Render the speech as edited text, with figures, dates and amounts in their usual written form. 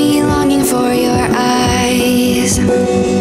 me longing for your eyes.